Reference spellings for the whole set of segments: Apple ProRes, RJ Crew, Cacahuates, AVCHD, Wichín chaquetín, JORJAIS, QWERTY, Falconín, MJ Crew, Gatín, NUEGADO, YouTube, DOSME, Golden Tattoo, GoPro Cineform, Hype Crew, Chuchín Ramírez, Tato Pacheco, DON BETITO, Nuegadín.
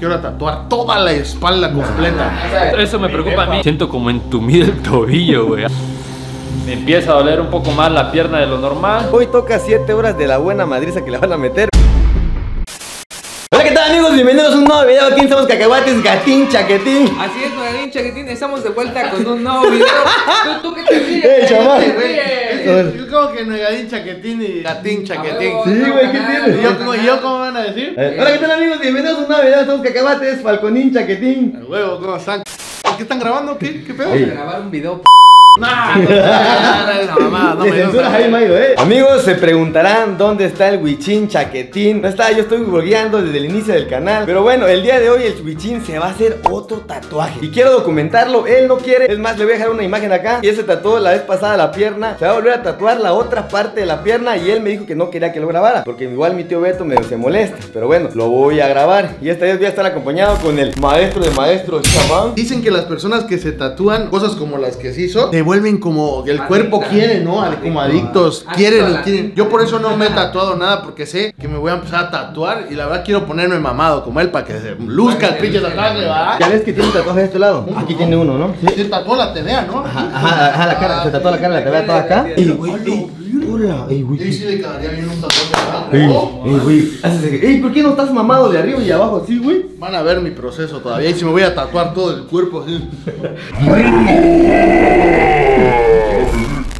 quiero tatuar toda la espalda completa. Eso me preocupa a mí. Siento como entumido el tobillo, güey. Me empieza a doler un poco más la pierna de lo normal. Hoy toca 7 horas de la buena madriza que le van a meter. Hola, ¿qué tal, amigos? Bienvenidos a un nuevo video. Aquí estamos Cacahuates, Gatín, Chaquetín. Así es, Nuegadín, Chaquetín. Estamos de vuelta con un nuevo video. ¿Tú qué te ríes? Yo como que Nuegadín, Chaquetín y Gatín, Chaquetín. Sí, güey, ¿qué tienes? ¿Y yo cómo van a decir? Hola, ¿qué tal, amigos? Bienvenidos a un nuevo video. Estamos Cacahuates, Falconín, Chaquetín. El huevo, ¿cómo están? ¿Qué están grabando? ¿Qué pedo? Vamos a grabar un video. Amigos, se preguntarán dónde está el Wichín Chaquetín. No está, yo estoy blogueando desde el inicio del canal. Pero bueno, el día de hoy el Wichín se va a hacer otro tatuaje y quiero documentarlo, él no quiere. Es más, le voy a dejar una imagen acá. Y él se tatuó la vez pasada la pierna, se va a volver a tatuar la otra parte de la pierna. Y él me dijo que no quería que lo grabara, porque igual mi tío Beto se molesta. Pero bueno, lo voy a grabar. Y esta vez voy a estar acompañado con el maestro de maestros, chamán. Dicen que las personas que se tatúan cosas como las que se hizo vuelven como el cuerpo quiere, ¿no? Como adictos, quieren. Yo por eso no me he tatuado nada, porque sé que me voy a empezar a tatuar y la verdad quiero ponerme mamado como él para que se luzca el pinche tatuaje, ¿verdad? ¿Ya ves que tiene un tatuaje de este lado? Aquí tiene uno, ¿no? Se tatuó la tebea, ¿no? Ajá, la cara, se tatuó la cara, la tebea toda acá. Hola, ey, güey. Yo sí le quedaría bien un tatuaje. Ey, güey. Ey, ¿por qué no estás mamado de arriba y abajo así, güey? Van a ver mi proceso todavía. Y si me voy a tatuar todo el cuerpo así.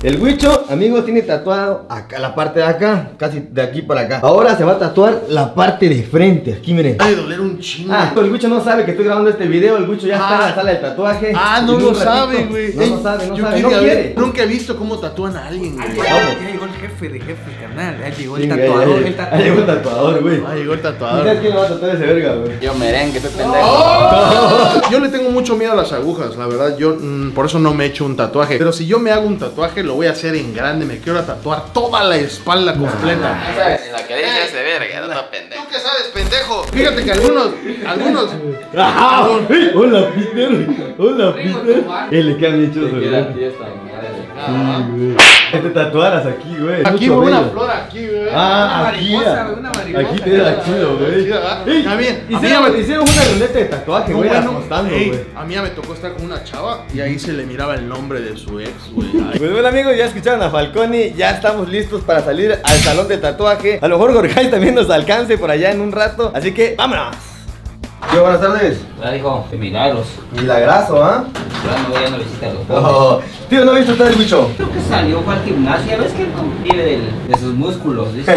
El Wicho, amigos, tiene tatuado acá, la parte de acá, casi de aquí para acá. Ahora se va a tatuar la parte de frente, aquí miren. Ay, doler un chingo. Ah, el Wicho no sabe que estoy grabando este video, el Wicho ya está en la sala del tatuaje. Ah, no lo sabe, güey. No sabe, no quiere. Nunca he visto cómo tatúan a alguien, güey. Ya llegó el jefe de jefe, carnal. Ya llegó el tatuador, güey. Ya llegó el tatuador. ¿Sabes quién lo va a tatuar ese verga, güey? Yo merengue, este pendejo. Yo le tengo mucho miedo a las agujas, la verdad. Yo por eso no me he hecho un tatuaje. Pero si yo me hago un tatuaje, lo voy a hacer en grande, me quiero tatuar toda la espalda completa. No sabes ni lo que dice ese verga, no pendejo. ¿Tú qué sabes, pendejo? Fíjate que algunos. Hola, Peter. Hola, Peter. Él que han hecho que te tatuaras aquí, güey. Aquí hubo una flor aquí, güey. Ah, aquí. Aquí te da chido, güey. A mí me hicieron una ruleta de tatuaje, güey. A mí ya me tocó estar con una chava y ahí se le miraba el nombre de su ex, güey. Pues bueno, amigos, ya escucharon a Falconi. Ya estamos listos para salir al salón del tatuaje. A lo mejor JORJAIS también nos alcance por allá en un rato. Así que vámonos. ¿Qué? Buenas tardes. Hola, hijo. Milagros. Milagroso, ¿ah? Yo ya no visita a los pobres. Oh, tío, ¿no viste usted el bicho? Creo que salió para el gimnasio. ¿Ves que él vive de sus músculos? ¿Viste?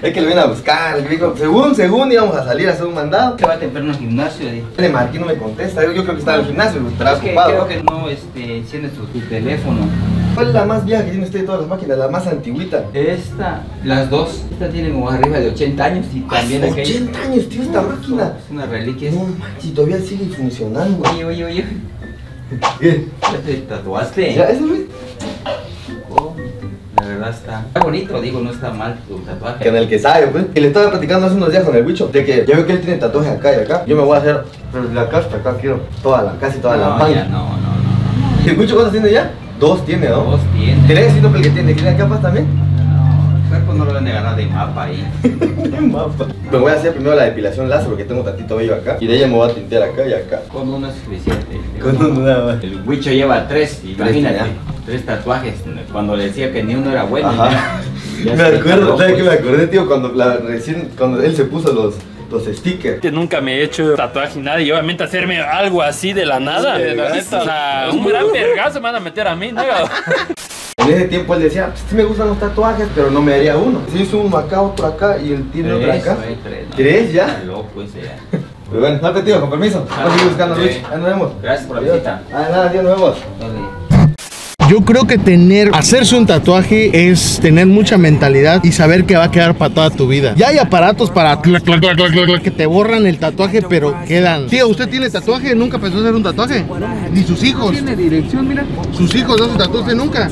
Es que lo viene a buscar. El bicho, según íbamos a salir a hacer un mandado. Se va temprano al gimnasio. Le marqué, no me contesta. Yo creo que estaba en el gimnasio. Estaba ocupado. Creo que no enciende tu teléfono. ¿Cuál es la más vieja que tiene usted de todas las máquinas? La más antigüita. Esta, las dos. Esta tiene como arriba de 80 años y también aquella. 80 años, tío, esta máquina. Es una reliquia. No manches, todavía sigue funcionando. Oye. ¿Qué? ¿Te tatuaste? ¿Ya eso, güey? Oh, la verdad está bonito, digo, no está mal tu tatuaje. Que en el que sabe, pues. Y le estaba platicando hace unos días con el bicho de que ya veo que él tiene tatuaje acá y acá. Yo me voy a hacer, pero de acá hasta acá quiero toda la, casi toda la manga. No. ¿Y mucho cuánto tiene ya? Dos tiene, ¿no? Dos tiene. ¿Tres? ¿Y no porque tiene? ¿Tiene capas también? No, el cuerpo no lo van a ganar de mapa ahí. De mapa. Me voy a hacer primero la depilación láser porque tengo tantito vello acá. Y de ella me voy a tintear acá y acá. Con una es suficiente. Con una más. El Wicho lleva tres, imagínate. Tres tatuajes. Cuando le decía que ni uno era bueno. Ajá. Me acuerdo, ¿sabes qué me acordé, tío? Cuando él se puso los stickers. Que nunca me he hecho tatuaje nada y obviamente hacerme algo así de la nada. Sí, de la neta, o sea, un gran vergazo me van a meter a mí, ¿no? En ese tiempo él decía, pues sí me gustan los tatuajes, pero no me haría uno. Se hizo uno acá, otro acá y él tiene otro acá. ¿Tres ya? Está loco ese ya. Pero bueno, dale, tío, con permiso. Vamos a seguir buscando, Luis. Ahí nos vemos. Gracias por la visita. Ah, nada, tío, nos vemos. Dale. Yo creo que hacerse un tatuaje es tener mucha mentalidad y saber que va a quedar para toda tu vida. Ya hay aparatos para que te borran el tatuaje, pero quedan. Tío, ¿usted tiene tatuaje? ¿Nunca pensó hacer un tatuaje? Ni sus hijos. Tiene dirección, mira. Sus hijos no se tatuaste nunca.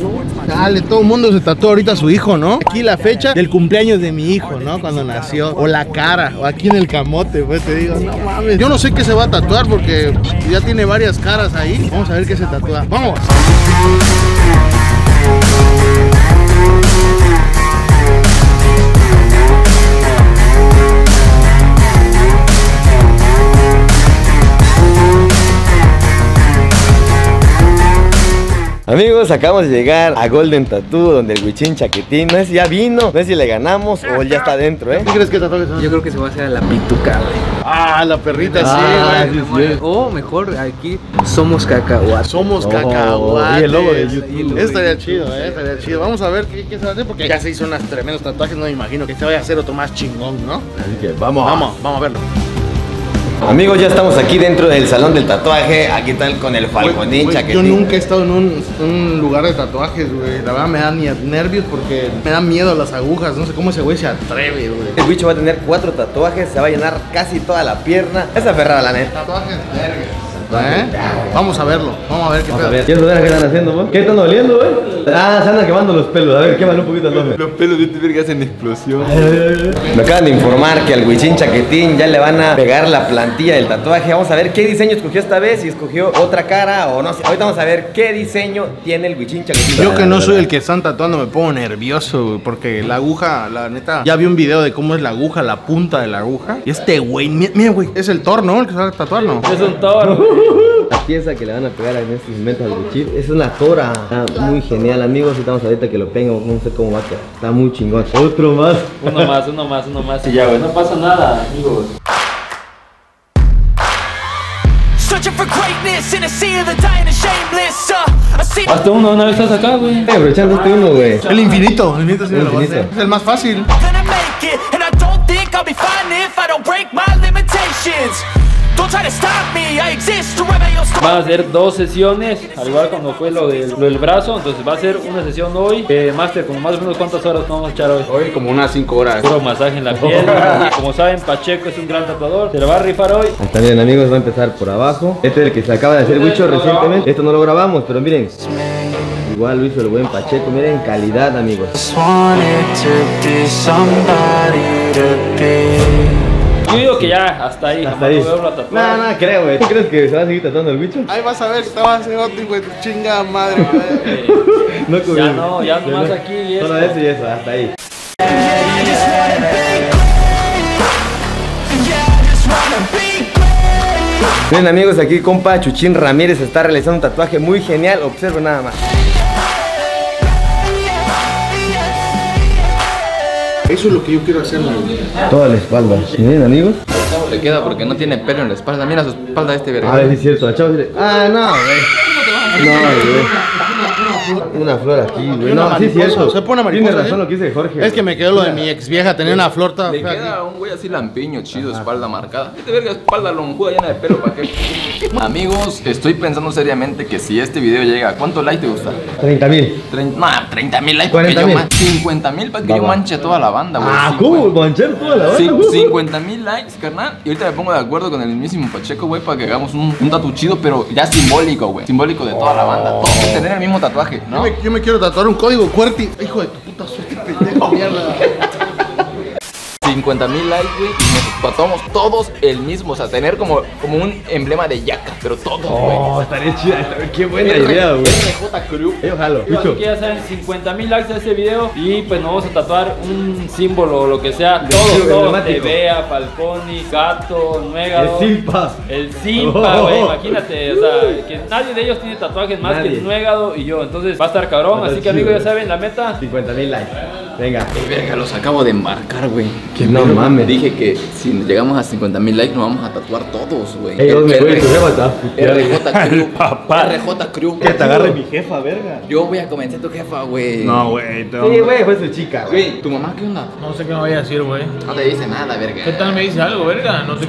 Dale, todo el mundo se tatuó ahorita a su hijo, ¿no? Aquí la fecha del cumpleaños de mi hijo, ¿no? Cuando nació. O la cara, o aquí en el camote, pues te digo, no mames. Yo no sé qué se va a tatuar porque ya tiene varias caras ahí. Vamos a ver qué se tatúa. ¡Vamos! Amigos, acabamos de llegar a Golden Tattoo, donde el Wichín Chaquetín, no sé si ya vino, no sé si le ganamos o él ya está adentro, ¿eh? ¿Qué crees que tatuajes son? Yo creo que se va a hacer a la pituca, güey. Ah, la perrita, sí, güey. Sí. O mejor, aquí somos cacahuates. Somos cacahuates. Y el logo de YouTube. Estaría chido, estaría chido. Vamos a ver qué se hace, porque ya se hizo unos tremendos tatuajes, no me imagino que se vaya a hacer otro más chingón, ¿no? Así que vamos a verlo. Amigos, ya estamos aquí dentro del salón del tatuaje. Aquí tal con el Falconín, Chaquetín. Yo nunca he estado en un lugar de tatuajes, güey. La verdad me da nervios porque me da miedo las agujas. No sé cómo ese güey se atreve, güey. El bicho va a tener 4 tatuajes, se va a llenar casi toda la pierna. Esa ferrada, la neta. Tatuajes vergas, ¿eh? Vamos a verlo, vamos a ver qué pedo. ¿Qué es que están haciendo, güey? ¿Qué están oliendo, güey? Ah, se andan quemando los pelos. A ver, quémalo un poquito, Dosme. Los pelos de verga hacen explosión. Me acaban de informar que al Wichín Chaquetín ya le van a pegar la plantilla del tatuaje. Vamos a ver qué diseño escogió esta vez, si escogió otra cara o no sé. Ahorita vamos a ver qué diseño tiene el Wichín Chaquetín. Yo que no soy el que están tatuando me pongo nervioso, porque la aguja, la neta, ya vi un video de cómo es la aguja, la punta de la aguja. Y este güey, mira güey, es el Thor, ¿no? El que se va a tatuar, ¿no? Es un Thor. La pieza que le van a pegar en estos momentos al Wichín es una tora. Está muy genial, amigos. Estamos ahorita que lo peguen, no sé cómo va a quedar. Está muy chingón. Otro más. Uno más. Y ya, güey. No pasa nada, amigos. Hasta uno, una vez estás acá, güey. Aprovechando este uno, güey. El infinito sí me lo va a hacer. Es el más fácil. Van a ser 2 sesiones, al igual como fue lo del brazo. Entonces va a ser una sesión hoy. Máster, como más o menos cuántas horas vamos a echar hoy. Hoy como unas 5 horas. Puro masaje en la piel. Como saben, Pacheco es un gran tatuador. Se lo va a rifar hoy. Está bien, amigos, va a empezar por abajo. Este es el que se acaba de hacer Wicho recientemente. Esto no lo grabamos, pero miren. Igual lo hizo el buen Pacheco, miren calidad, amigos. Yo digo que ya, hasta ahí. No creo, güey. ¿Tú crees que se va a seguir tratando el bicho? Ahí vas a ver que te vas a hacer otro, güey. Chinga madre, güey. Ya nomás aquí y eso. Solo eso y eso, hasta ahí. Miren, amigos, aquí compa Chuchín Ramírez está realizando un tatuaje muy genial. Observen nada más. Eso es lo que yo quiero hacer, toda la espalda. Miren, amigos, le queda porque no tiene pelo en la espalda. Mira su espalda de este verga. A ver, es cierto, chavos. Ah, no, güey. No, güey. Una flor aquí, güey. No, sí es cierto. Se pone mariposa. Tiene razón lo que dice Jorge. Es que me quedó lo de mi ex vieja, tener una flor tan. Le queda un güey así lampiño, chido, espalda marcada. Este verga, espalda lonjuda llena de pelo, ¿para qué? Amigos, estoy pensando seriamente que si este video llega, ¿cuánto like te gusta? 30,000. No, 30,000 likes. 40,000. 50,000 para que yo manche toda la banda, güey. Ah, ¿cómo? Manchar toda la banda. 50,000 likes, carnal. Y ahorita me pongo de acuerdo con el mismísimo Pacheco, güey, para que hagamos un tatu chido, pero ya simbólico, güey. Simbólico de toda la banda. Todos tener el mismo tatuaje, ¿no? Yo me quiero tatuar un código QWERTY. Hijo de tu puta suerte, pendejo, mierda. 50,000 likes, güey, y nos tatuamos todos el mismo, o sea, tener como un emblema de yaca, pero todos, güey. Oh, estaría chida, qué buena idea, güey. MJ Crew. Ojalá. Aquí ya saben, 50,000 likes a este video y pues nos vamos a tatuar un símbolo o lo que sea. Todos, te vea, Falconi, Gato, Nuegadín. El Simpa. El Simpa, güey, imagínate, o sea, que nadie de ellos tiene tatuajes más que Nuegadín y yo, entonces va a estar cabrón, así que amigos, ya saben, la meta. 50,000 likes. Venga. Verga, los acabo de embarcar, güey. No mames. Dije que si llegamos a 50,000 likes nos vamos a tatuar todos, güey. RJ Crew. Que te agarre mi jefa, verga. Yo voy a convencer a tu jefa, güey. No, güey. Sí, güey, fue su chica, güey. ¿Tu mamá qué onda? No sé qué me voy a decir, güey. No te dice nada, verga. ¿Qué tal me dice algo, verga? No sé.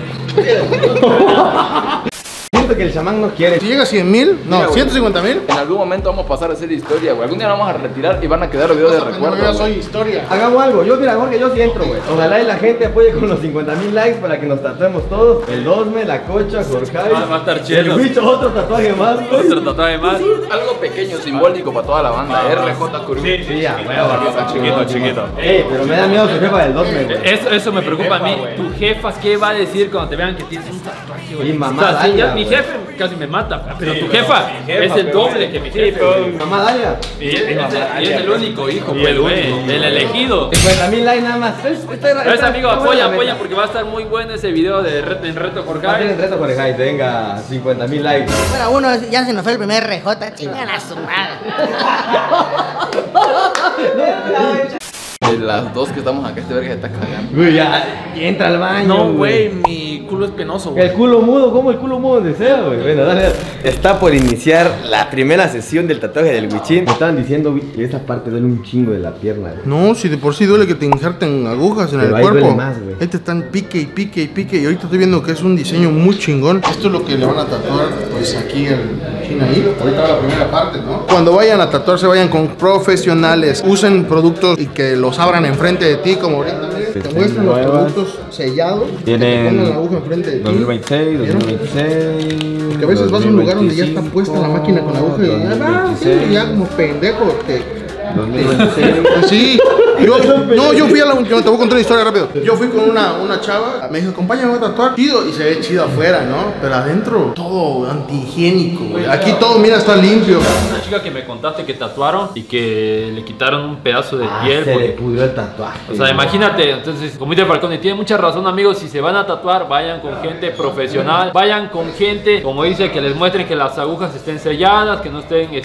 Que el chamán no quiere. Si llega a 100,000, no, mira, 150,000. En algún momento vamos a pasar a hacer historia, güey. Algún día nos vamos a retirar y van a quedar videos de recuerdo. Yo soy historia. Hagamos algo. Yo, mira, Jorge, yo sí entro, güey. Ojalá y la gente apoye con los 50,000 likes para que nos tatuemos todos. El Dosme, la Cocha, JORJAIS. Va a estar chido. El bicho, otro tatuaje más, güey. Otro tatuaje más. Algo pequeño, simbólico para toda la banda. RJ Crew. Sí, ya, chiquito. Pero me da miedo tu jefa del Dosme, güey. Eso me preocupa a mí. Tu jefa, ¿qué va a decir cuando te vean que tienes un tatuaje, güey? Mi mamá, jefe casi me mata, pero tu jefa es el doble que mi jefe. Mamá Dalia. Y es el único hijo, el elegido. 50.000 likes nada más. Es amigo, apoya porque va a estar muy bueno ese video de Reto Jorjais. El Reto Jorjais, venga, 50.000 likes. Bueno, uno ya se nos fue el primer RJ, chingan a su madre. De las dos que estamos acá, este verga se está cagando. Güey, ya, entra al baño. No, güey, mi culo es penoso, güey. El culo mudo, ¿cómo el culo mudo desea, güey? Bueno, dale, dale. Está por iniciar la primera sesión del tatuaje del Wichín. Me estaban diciendo que esta parte duele un chingo de la pierna, güey. No, si de por sí duele que te injerten agujas en el cuerpo. Duele más, güey. Ahí te están pique y pique y pique. Y ahorita estoy viendo que es un diseño muy chingón. Esto es lo que le van a tatuar, pues aquí el Wichín ahí. Ahorita va la primera parte, ¿no? Cuando vayan a tatuarse, vayan con profesionales. Usen productos y que los abran enfrente de ti, como ahorita te muestran los productos sellados. Tienen la aguja enfrente de ti. 2026, 2026. Porque a veces vas a un lugar donde ya está puesta la máquina con la aguja y ya como pendejo te. 2026. Sí, yo fui a la última. Te voy a contar una historia rápido. Yo fui con una chava, me dijo, acompáñame a tatuar. Chido, y se ve chido afuera, ¿no? Pero adentro, todo antihigiénico. Aquí todo, mira, está limpio. Una chica que me contaste que tatuaron y que le quitaron un pedazo de piel. Se le pudrió el tatuaje. O sea, imagínate, entonces, como dice Falconín, tiene mucha razón, amigos. Si se van a tatuar, vayan con gente profesional. Vayan con gente, como dice, que les muestren que las agujas estén selladas, que no estén, que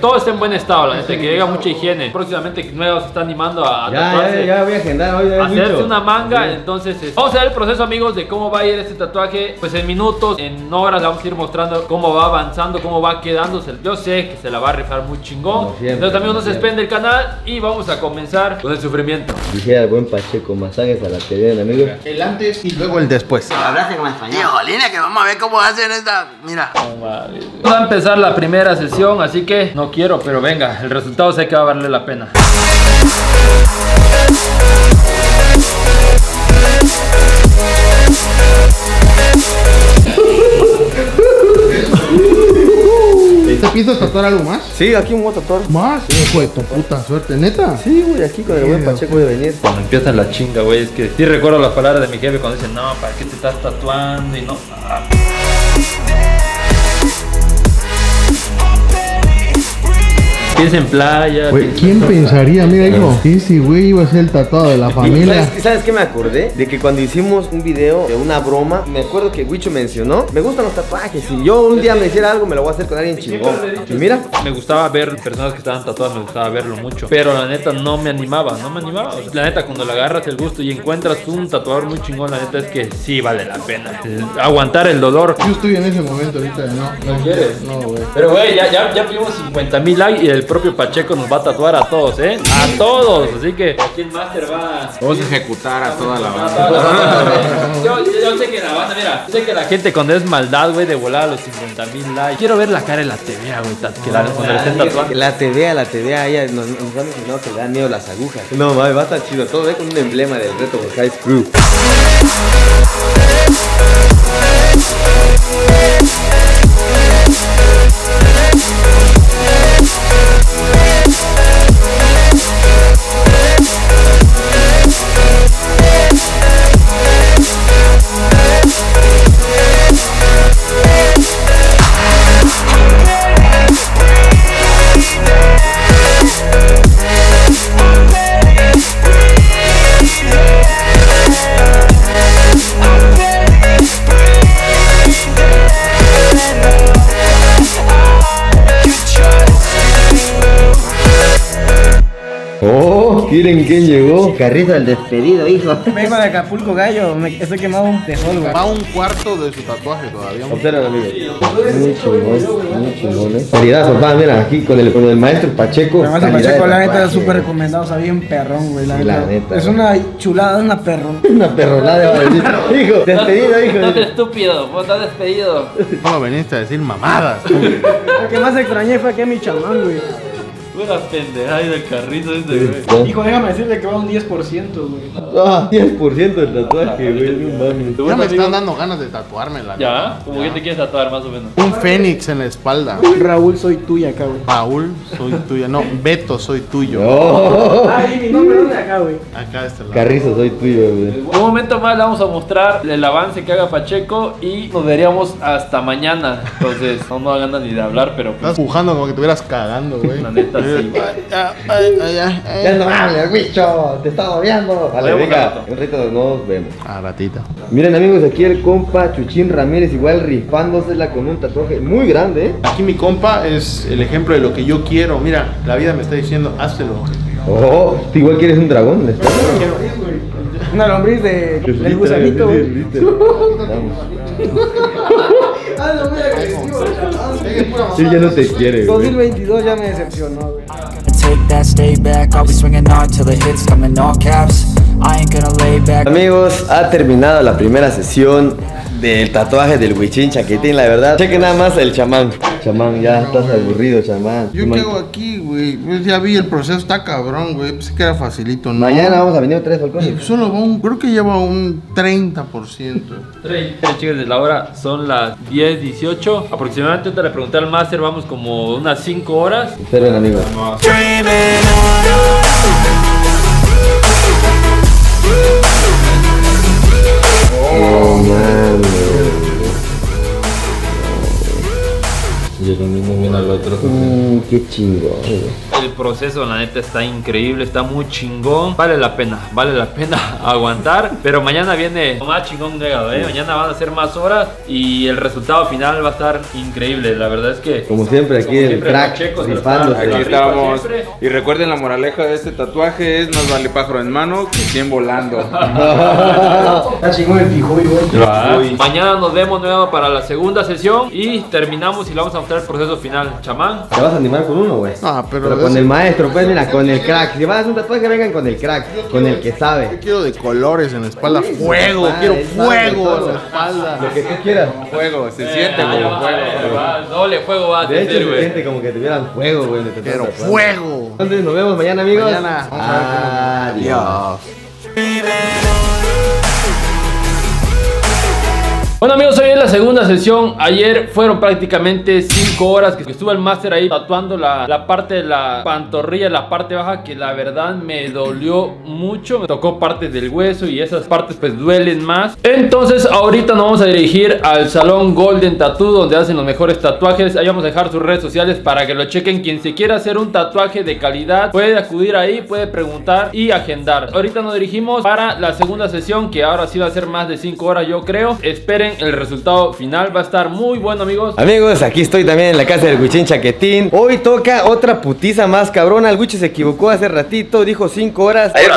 todo esté en buen estado, la neta. Que llega mucha higiene. Próximamente Nueva se está animando a tatuarse. Ya voy a agendar hoy. Hacerse una manga, entonces vamos a ver el proceso, amigos, de cómo va a ir este tatuaje. Pues en minutos, en horas, vamos a ir mostrando cómo va avanzando, cómo va quedándose. Yo sé que se la va a rifar muy chingón. Siempre, entonces, amigos, no se despende el canal y vamos a comenzar con el sufrimiento. Dijera el buen Pacheco, masajes a la TV, amigos. El antes y luego el después. La verdad es que no es español. Jolina, que vamos a ver cómo hacen esta. Mira. Vamos a empezar la primera sesión, así que no quiero, pero venga, el resultado sé que va a valer la pena. ¿Te piensas tatuar algo más? Sí, aquí me voy a tatuar. ¿Más? Hijo de tu puta suerte, ¿neta? Sí, güey, aquí con el buen Pacheco de venir. Cuando empieza la chinga, güey, es que sí recuerdo las palabras de mi jefe cuando dicen, no, ¿para qué te estás tatuando? Y no... Piensa en playa. Wey, ¿quién pensaría? Mira, hijo, ese güey iba a ser el tatuado de la familia. ¿Sabes qué me acordé? De que cuando hicimos un video de una broma, me acuerdo que Wicho mencionó, me gustan los tatuajes. Si yo un día me hiciera algo, me lo voy a hacer con alguien chingón. Y mira, me gustaba ver personas que estaban tatuadas, me gustaba verlo mucho. Pero la neta no me animaba. O sea, la neta, cuando le agarras el gusto y encuentras un tatuador muy chingón, la neta es que sí vale la pena. Aguantar el dolor. Yo estoy en ese momento ahorita, ¿no? ¿No quieres? No, güey. Pero güey, ya tuvimos 50.000 likes y el propio Pacheco nos va a tatuar a todos, ¿eh? A todos, así que aquí el máster va. Vamos a ejecutar a toda la banda. Yo sé que la banda, mira, yo sé que la gente cuando es maldad, güey, de volar a los 50.000 likes. Quiero ver la cara de la TVA, güey, que la estén tatuando. La TVA, ella nos ha mencionado que le dan miedo las agujas. No, va a estar chido, todo, con un emblema del Reto de Hype Crew. Miren quién llegó. Carrito del despedido, hijo. Vengo de Acapulco, gallo. Estoy quemado un tejol, güey. Va un cuarto de su tatuaje todavía. Observa, amigo. Muy chingón, muy chingón. Calidad, papá. Mira, aquí con el maestro Pacheco. El maestro Pacheco, la neta, es súper recomendado. Está bien perrón, güey. La neta. Es una chulada, una perrón. Una perrolada, güey. Hijo, despedido, hijo. No te estúpido, vos estás despedido. ¿Cómo veniste a decir mamadas? Lo que más extrañé fue que mi chamán, güey. Pura pendejada del carrito este, güey. Hijo, déjame decirle que va un 10%, güey. Ah, 10% del tatuaje, güey. No mames. Ya me están dando ganas de tatuármela. ¿Ya? ¿Cómo que te quieres tatuar, más o menos? Un fénix en la espalda. Raúl, soy tuya acá, güey. Raúl, soy tuya. No, Beto, soy tuyo. Ah, mi nombre es acá, güey. Acá está el Carrizo, soy tuyo, güey. Un momento más le vamos a mostrar el avance que haga Pacheco y nos veríamos hasta mañana. Entonces, no nos hagan ni de hablar, pero... Estás pujando como que estuvieras cagando, güey. La neta, sí. Ya no hables, bicho. Te está odiando. Vale, venga. Un ratito nos vemos. A ratito. Miren, amigos, aquí el compa Chuchín Ramírez igual rifándosela con un tatuaje muy grande. Aquí mi compa es el ejemplo de lo que yo quiero. Mira, la vida me está diciendo, hazlo. Oh, tú igual quieres un dragón. ¿Les está? Una lombriz de... el gusanito, güey. Ah, no, muy agresivo, chaval. Sí, ya no te quiere, güey. 2022 ya me decepcionó, güey. Amigos, ha terminado la primera sesión del tatuaje del Wichín Chaquetín, la verdad. Cheque nada más el chamán. Chamán, ya estás aburrido, chamán. ¿Yo qué hago aquí, güey? Ya vi el proceso, está cabrón, güey. Pensé que era facilito, ¿no? Mañana vamos a venir otra vez, Falconín. Solo va un, creo que lleva un 30%. 30, chicos, de la hora son las 10:18. Aproximadamente, te le pregunté al máster, vamos como unas 5 horas. Esperen, amigos. Vamos. Oh, man. Y el mismo viene al otro. Qué chingón. El proceso, la neta, está increíble, está muy chingón. Vale la pena aguantar. Pero mañana viene más chingón, ¿eh? Mañana van a ser más horas y el resultado final va a estar increíble. La verdad es que, como siempre, aquí el crack. Aquí estamos. Y recuerden, la moraleja de este tatuaje es: nos vale pájaro en mano que 100 volando. Está chingón el pijuy, güey. Mañana nos vemos nuevo para la segunda sesión y terminamos y le vamos a mostrar el proceso final. Chamán, ¿te vas a animar con uno, güey? Ah, pero con el maestro, pues mira, con el crack. Si van a hacer un tatuaje, vengan con el crack, con el que sabe. Yo quiero de colores en la espalda, fuego, quiero fuego en la espalda. Lo que tú quieras. Fuego, se siente como fuego. Doble fuego va a tener, güey. Se siente como que tuvieran fuego, güey. Pero fuego. Entonces nos vemos mañana, amigos. Mañana. Adiós. Bueno, amigos, hoy es la segunda sesión. Ayer fueron prácticamente 5 horas que estuvo el máster ahí tatuando la parte de la pantorrilla, la parte baja, que la verdad me dolió mucho. Me tocó partes del hueso y esas partes pues duelen más. Entonces ahorita nos vamos a dirigir al salón Golden Tattoo, donde hacen los mejores tatuajes. Ahí vamos a dejar sus redes sociales para que lo chequen. Quien se quiera hacer un tatuaje de calidad puede acudir ahí, puede preguntar y agendar. Ahorita nos dirigimos para la segunda sesión, que ahora sí va a ser más de 5 horas, yo creo. Esperen el resultado final, va a estar muy bueno, amigos. Amigos, aquí estoy también en la casa del Wichín Chaquetín. Hoy toca otra putiza más cabrona. El Wichín se equivocó hace ratito, dijo 5 horas. Ayer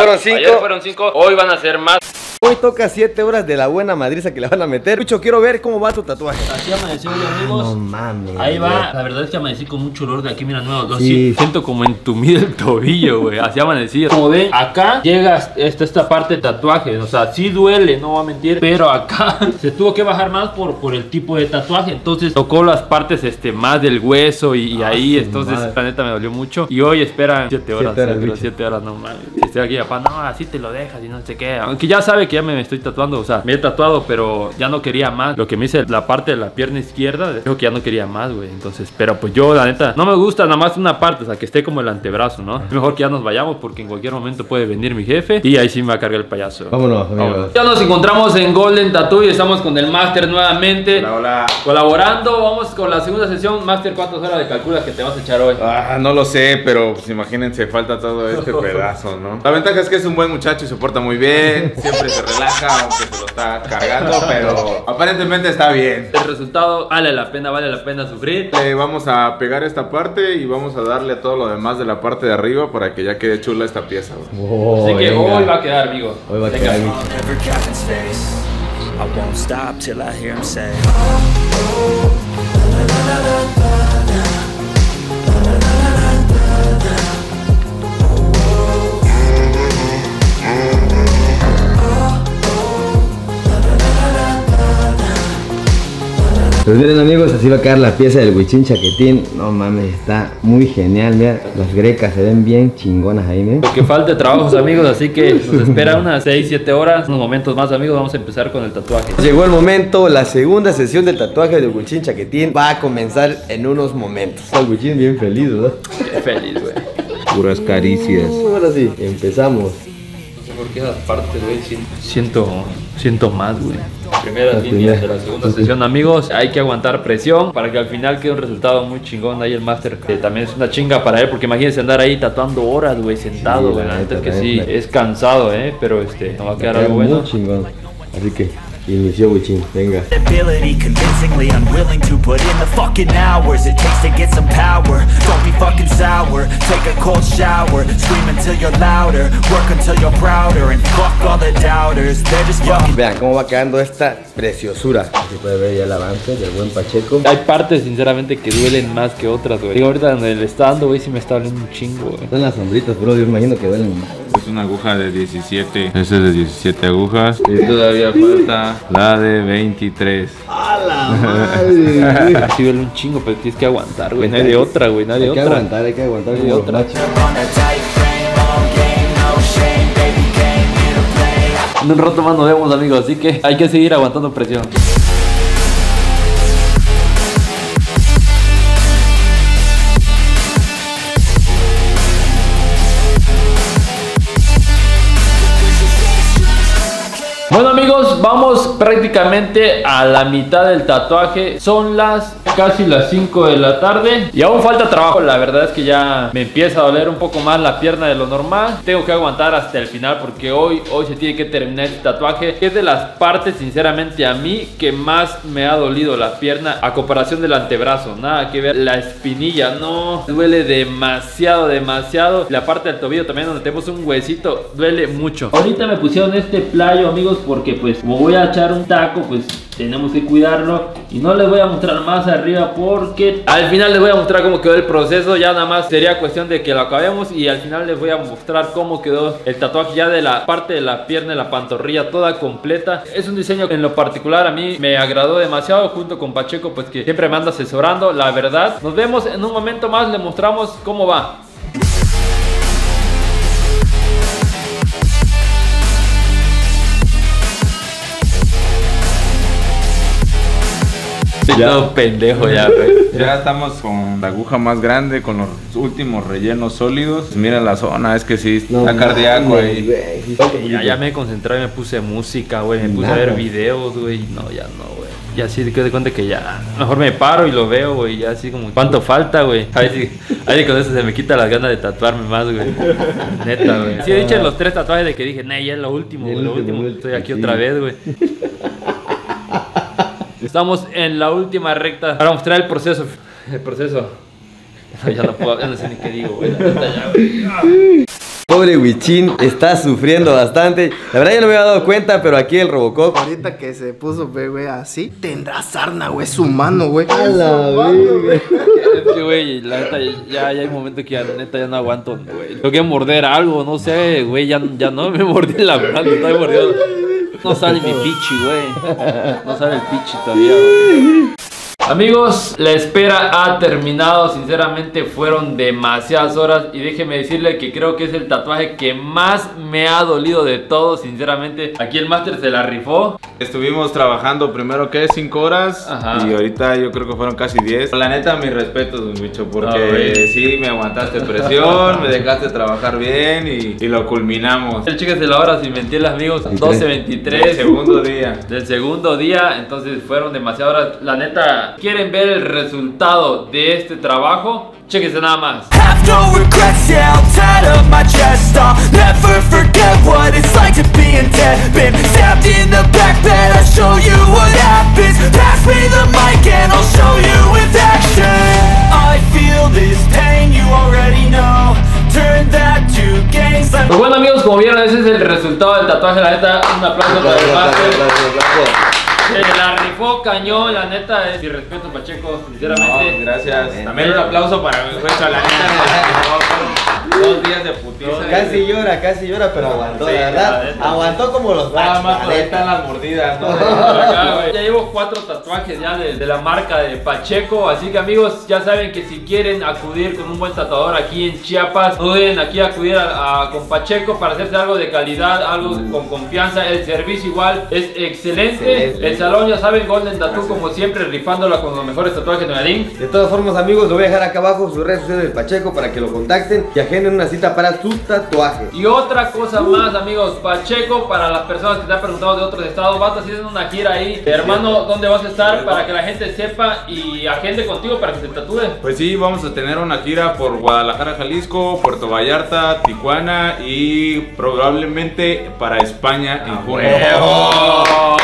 fueron 5, hoy van a ser más. Hoy toca 7 horas de la buena madriza que le van a meter. Lucho, quiero ver cómo va tu tatuaje. Así amaneció, amigos. No mames. Ahí va. La verdad es que amanecí con mucho olor de aquí, mira, nuevo. Sí. Siento como entumido el tobillo, güey. Así amanecí. Como ven, acá llega esta parte de tatuaje. O sea, sí duele, no voy a mentir. Pero acá se tuvo que bajar más por el tipo de tatuaje. Entonces tocó las partes más del hueso y ahí. Entonces, la neta, me dolió mucho. Y hoy esperan 7 horas. 7 horas, no mames. Estoy aquí, papá. No, así te lo dejas y no se queda. Aunque ya sabe que ya me estoy tatuando, o sea, me he tatuado, pero ya no quería más. Lo que me hice la parte de la pierna izquierda, dijo que ya no quería más, güey. Entonces, pero pues yo, la neta, no me gusta nada más una parte, o sea, que esté como el antebrazo, ¿no? Es mejor que ya nos vayamos porque en cualquier momento puede venir mi jefe y ahí sí me va a cargar el payaso. Vámonos, amigos. Ya nos encontramos en Golden Tattoo y estamos con el máster nuevamente. Hola, hola. Colaborando, vamos con la segunda sesión. Máster, ¿cuántas horas de calculas que te vas a echar hoy? Ah, no lo sé, pero pues imagínense, falta todo este pedazo, ¿no? La ventaja es que es un buen muchacho y se porta muy bien, siempre se relaja, aunque se lo está cargando, pero aparentemente está bien. El resultado vale la pena sufrir. Le vamos a pegar esta parte y vamos a darle todo lo demás de la parte de arriba para que ya quede chula esta pieza. Oh, así que hoy va a quedar, amigo. Hoy va a quedar. Pues miren amigos, así va a quedar la pieza del Wichín chaquetín. No mames, está muy genial. Mira, las grecas se ven bien chingonas ahí, miren. Porque falta de trabajos amigos, así que nos espera unas 6-7 horas, unos momentos más amigos. Vamos a empezar con el tatuaje. Llegó el momento, la segunda sesión del tatuaje del Wichín chaquetín va a comenzar en unos momentos. El Wichín bien feliz, ¿verdad? Bien feliz, güey. Puras caricias. Ahora sí, empezamos. No sé por qué las partes, güey, siento más, güey. Primeras líneas de la segunda sesión, amigos. Hay que aguantar presión para que al final quede un resultado muy chingón. Ahí el máster, que también es una chinga para él, porque imagínense andar ahí tatuando horas, güey, sentado, güey. Sí, la neta es que sí, es cansado, pero nos va a quedar algo bueno. Chingón. Así que inició Wichín, venga. Vean cómo va quedando esta preciosura. Así puede ver ya el avance del buen Pacheco. Hay partes sinceramente que duelen más que otras, güey. Digo, ahorita donde le está dando, güey, sí me está doliendo un chingo, güey. Son las sombritas, bro, yo imagino que duelen más. Es una aguja de 17. Esa es de 17 agujas. Y todavía falta la de 23. ¡A la madre! Sí duele un chingo, pero tienes que aguantar, güey. No hay de otra, güey. No hay de otra. Hay que aguantar, hay que aguantar. No hay de otra. En un rato más nos vemos, amigos. Así que hay que seguir aguantando presión. Bueno amigos, vamos prácticamente a la mitad del tatuaje. Son las casi las 5 de la tarde y aún falta trabajo. La verdad es que ya me empieza a doler un poco más la pierna de lo normal. Tengo que aguantar hasta el final porque hoy se tiene que terminar este tatuaje. Es de las partes sinceramente a mí que más me ha dolido la pierna a comparación del antebrazo. Nada que ver, la espinilla no duele demasiado. La parte del tobillo también donde tenemos un huesito duele mucho. Ahorita me pusieron este playo amigos, porque pues como voy a echar un taco, pues tenemos que cuidarlo. Y no les voy a mostrar más arriba porque al final les voy a mostrar cómo quedó el proceso. Ya nada más sería cuestión de que lo acabemos. Y al final les voy a mostrar cómo quedó el tatuaje ya de la parte de la pierna, de la pantorrilla toda completa. Es un diseño que en lo particular a mí me agradó demasiado, junto con Pacheco, pues que siempre me anda asesorando, la verdad. Nos vemos en un momento más, les mostramos cómo va. No, pendejo ya, güey. Ya estamos con la aguja más grande, con los últimos rellenos sólidos. Mira la zona, es que sí, está no, cardíaco, güey. Ya me concentré, me puse música, güey. Me puse a ver videos, güey. No, ya no, güey. Y así te doy cuenta que ya mejor me paro y lo veo, güey. Ya así como, ¿cuánto falta, güey? A ver si con eso se me quita las ganas de tatuarme más, güey. Neta, güey. Sí, he dicho en los 3 tatuajes de que dije, nah, ya es lo último, güey. Lo último, estoy aquí otra vez, güey. Estamos en la última recta para mostrar el proceso. El proceso. Ya no puedo, ya no sé ni qué digo, güey. Pobre Wichín, está sufriendo bastante. La verdad yo no me había dado cuenta, pero aquí el Robocop. Ahorita que se puso, güey, así. Tendrá sarna, güey, su mano, güey. A la vez, güey. La neta, ya hay momentos que la neta ya no aguanto, güey. Tengo que morder algo, no sé, güey. Ya no me mordí la mano, estoy mordiendo. No sale mi pichi, güey. No sale el pichi todavía, güey. Amigos, la espera ha terminado. Sinceramente fueron demasiadas horas. Y déjenme decirle que creo que es el tatuaje que más me ha dolido de todo. Sinceramente, aquí el máster se la rifó. Estuvimos trabajando primero que 5 horas. Ajá. Y ahorita yo creo que fueron casi 10. La neta, mis respetos, bicho, porque sí, me aguantaste presión, me dejaste trabajar bien y lo culminamos. El cheque de la hora, sin mentirles amigos, 12:23. El segundo día. Del segundo día, entonces fueron demasiadas horas. La neta, ¿quieren ver el resultado de este trabajo? Chéquense nada más. Pues bueno amigos, como vieron, ese es el resultado del tatuaje. La neta, un aplauso para el máster. La rifó cañón, la neta, es mi respeto Pacheco, sinceramente. No, gracias. También un aplauso para mi juez, la neta. 2 días de putiza. Casi llora, pero aguantó, la verdad. Aguantó como los bachos. Nada más le están las mordidas. Ya llevo 4. 4 tatuajes ya de la marca de Pacheco. Así que amigos, ya saben que si quieren acudir con un buen tatuador aquí en Chiapas, no duden aquí acudir con Pacheco para hacerse algo de calidad, algo con confianza. El servicio igual es excelente. El salón, ya saben, Golden Tattoo, como siempre, rifándola con los mejores tatuajes de Nuegadín. De todas formas, amigos, lo voy a dejar acá abajo sus redes sociales de Pacheco para que lo contacten y agenden una cita para sus tatuajes. Y otra cosa más, amigos, Pacheco, para las personas que te han preguntado de otros estados, vas a hacer una gira ahí, hermano, ¿dónde vas a estar para que la gente sepa y agende contigo para que te tatúe? Pues sí, vamos a tener una gira por Guadalajara, Jalisco, Puerto Vallarta, Tijuana y probablemente para España en junio. ¡Oh!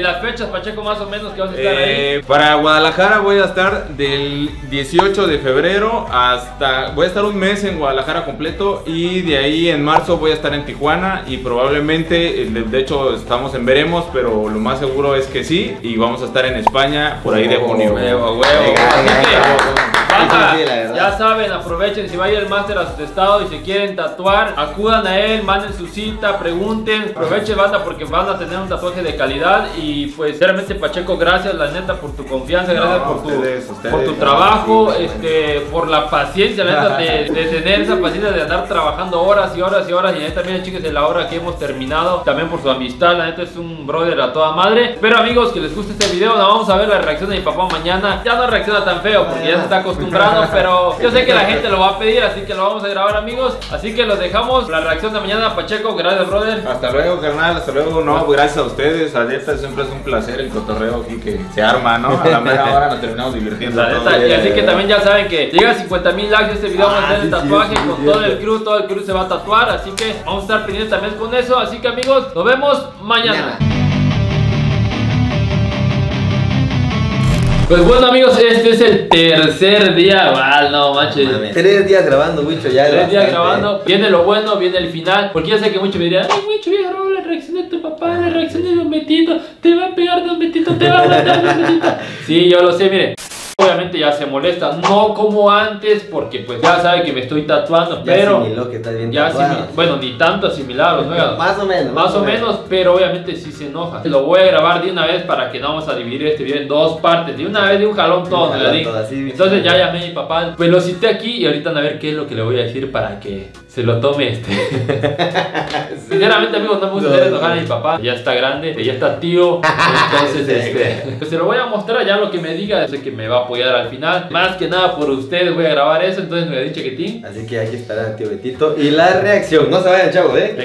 Las fechas, Pacheco, más o menos que vas a estar ahí. Para Guadalajara voy a estar del 18 de febrero hasta... Voy a estar un mes en Guadalajara completo y de ahí en marzo voy a estar en Tijuana y probablemente, de hecho estamos en veremos, pero lo más seguro es que sí, y vamos a estar en España por ahí de junio. Ya saben, aprovechen, si va a ir el máster a su estado y se quieren tatuar, acudan a él, manden su cita, pregunten, aprovechen, banda, porque van a tener un tatuaje de calidad. Y pues realmente, Pacheco, gracias, la neta, por tu confianza, gracias por tu trabajo, por la paciencia, la neta, de tener esa paciencia de andar trabajando horas y horas y horas, y neta, miren, chicos, de la hora que hemos terminado, también por su amistad, la neta es un brother a toda madre. Espero, amigos, que les guste este video. Nos vamos a ver la reacción de mi papá mañana. Ya no reacciona tan feo porque ya se está acostumbrado, pero yo sé que la gente lo va a pedir, así que lo vamos a grabar, amigos. Así que los dejamos, la reacción de mañana. Pacheco, gracias, brother. Hasta luego, carnal, hasta luego. No, gracias a ustedes, a neta, siempre es un placer el cotorreo aquí que se arma, ¿no? A la mera hora nos terminamos divirtiendo. Y así que también ya saben que llega a 50,000 likes este video, vamos a hacer el tatuaje con todo el crew se va a tatuar, así que vamos a estar pendientes también con eso. Así que, amigos, nos vemos mañana. Pues bueno, amigos, este es el tercer día, no manches, mami, 3 días grabando, Wicho, ya 3 días grabando, viene lo bueno, viene el final, porque ya sé que muchos me dirían, ay, Wicho, voy a grabar la reacción de tu papá, la reacción de Don Betito, te va a pegar Don Betito, te va a matar Don Betito. Sí, yo lo sé, mire. Obviamente ya se molesta, no como antes, porque pues ya sabe que me estoy tatuando, ya pero asimiló que estás bien tatuado. Bueno, ni tanto asimilados, ¿no? Más o menos, pero obviamente sí se enoja. Lo voy a grabar de una vez para que no vamos a dividir este video en dos partes, de una vez, de un jalón todo, entonces ya llamé a mi papá, pues lo cité aquí y ahorita van a ver qué es lo que le voy a decir para que se lo tome sí. Sinceramente, amigos, no me gusta enojar a mi papá. Ya está grande, ya está tío. Entonces, pues se lo voy a mostrar ya lo que me diga. Sé que me va a apoyar al final. Más que nada por ustedes voy a grabar eso. Entonces, Nuegadín chaquetín. Así que hay que esperar al tío Betito y la reacción. No se vayan, chavos, Venga,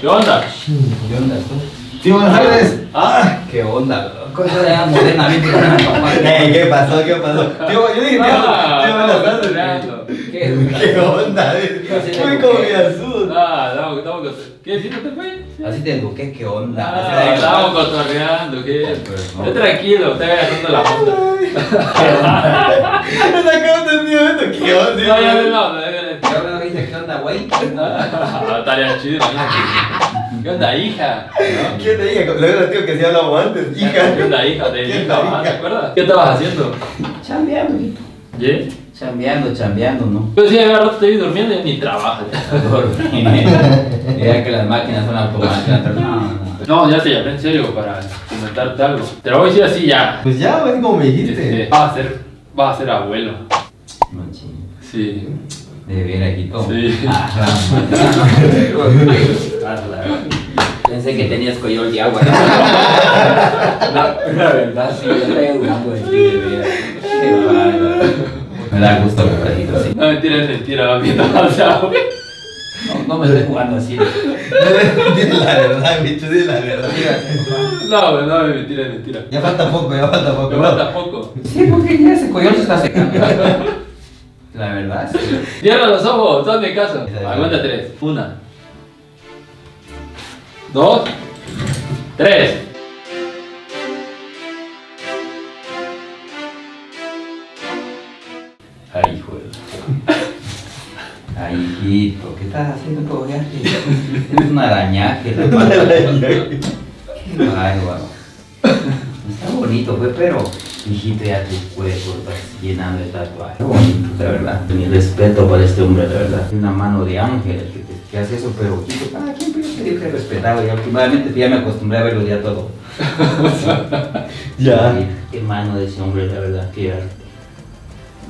¿qué onda? ¿Qué onda tú? Sí, buenas tardes. Qué onda, loco. ¿Qué pasó? ¿Qué pasó? Tío, yo dije, tío, buenas tardes. ¿Qué onda? Muy confianzudo. ¿Qué? ¿Sí no te fue? Así te eduqué, ¿qué onda? Estamos cotorreando, ¿qué? Yo tranquilo, usted agarrando la onda. Me sacaron entendido esto, ¿qué onda? No, dice, ¿qué onda, güey? Tarea chida. ¿Qué onda, hija? ¿Qué onda, hija? Le digo, tío, que sí hablamos antes, hija. ¿Qué onda, hija? ¿Te acuerdas? ¿Qué estabas haciendo? Chambeando, hijito. ¿Sí? Chambeando, ¿no? Yo sí, agarro, te vi durmiendo y ni trabajo. Mira que las máquinas son automáticas. No, ya te llamé en serio para comentarte algo. Te lo voy a decir así ya. Pues ya, güey, como me dijiste. Vas a ser abuelo. Manchín. Sí. De ver aquí todo. Sí. Pensé que tenías coyol y agua. La verdad, sí, yo traigo un agua de ti. Me da gusto que trajito así. No, mentira, va bien pasado. No me estoy jugando así. Dile la verdad, bicho, dile la verdad. No, mentira. Ya falta poco. Sí, porque ya ese coyol se está secando. La verdad, sí. Cierra los ojos, todos de casa. Aguanta 3. 1, 2, 3. Ay, joder. Ay, hijito, ¿qué estás haciendo todo ya? Es un arañaje. Qué bárbaro. Está bonito, pues, pero... chillita tu cuerpo, estás llenando de tatuajes. Qué bonito, la verdad. Mi respeto para este hombre, la verdad. Una mano de ángel que hace eso, pero cada quien tiene que respetarlo. Y últimamente ya me acostumbré a verlo ya todo. Ya. Qué mano de ese hombre, la verdad. Qué arte.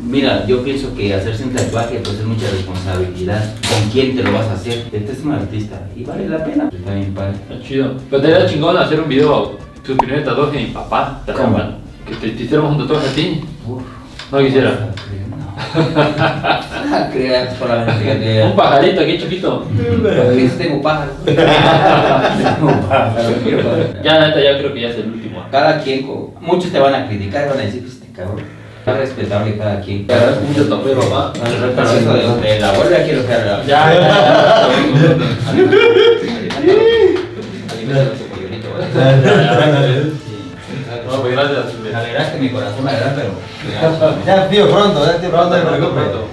Mira, yo pienso que hacerse un tatuaje pues es mucha responsabilidad. ¿Con quién te lo vas a hacer? Este es un artista y vale la pena. Está bien padre. Está chido. Pero te era chingón hacer un video, tu primer tatuaje de mi papá. ¿Cómo? Que te hiciéramos un tatuaje a ti. Uf, no quisiera. No creas por la mentira. Un pajarito aquí chiquito. Porque eso tengo pájaro. Ya neta, ya creo que ya es el último. Cada quien, muchos te van a criticar, van a decir que este cabrón. Es respetable cada quien. Te agradezco mucho tu apoyo, papá. De la vuelta quiero que haga. Ya. No, pues gracias. Me alegraste mi corazón, la verdad, pero. Ya, tío, pronto, me preocupo.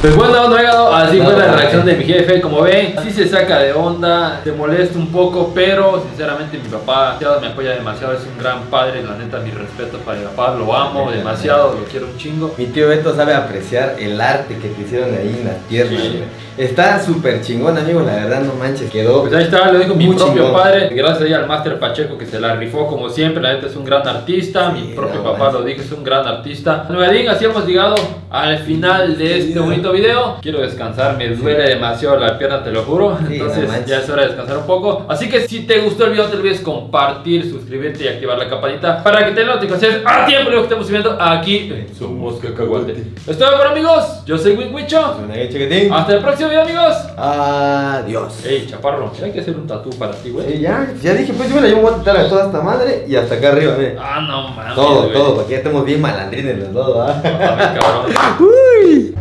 Pues bueno, Nuegado, así fue la reacción de mi jefe. Como ven, sí se saca de onda, se molesta un poco, pero sinceramente mi papá me apoya demasiado, es un gran padre, la neta, mi respeto para mi papá, lo amo demasiado, lo quiero un chingo. Mi tío Beto sabe apreciar el arte que te hicieron ahí en las piernas, sí. Está súper chingón, amigo, la verdad, no manches, quedó. Pues ahí está, lo dijo mi propio chingón. Padre, gracias ahí al Master Pacheco que se la rifó como siempre, la neta es un gran artista, sí, mi propio papá manches. Lo dijo, es un gran artista. Nuegadín, así hemos llegado al final de este bonito video. Quiero descansar, me duele demasiado la pierna, te lo juro, sí, entonces ya es hora de descansar un poco, así que si te gustó el video no te olvides compartir, suscribirte y activar la campanita para que te notificaciones a tiempo de lo que estamos viendo aquí en Somos Cacahuate. Esto es todo por amigos, yo soy Wichín Chaquetín, hasta el próximo video amigos, adiós. Ey chaparro, hay que hacer un tatú para ti güey. Sí, ya dije pues bueno, yo me voy a tatuar a toda esta madre y hasta acá arriba, mire. Ah no mames. Todo, güey. Todo, porque ya estamos bien malandrines los dos, ¿eh? No, cabrón. Uy.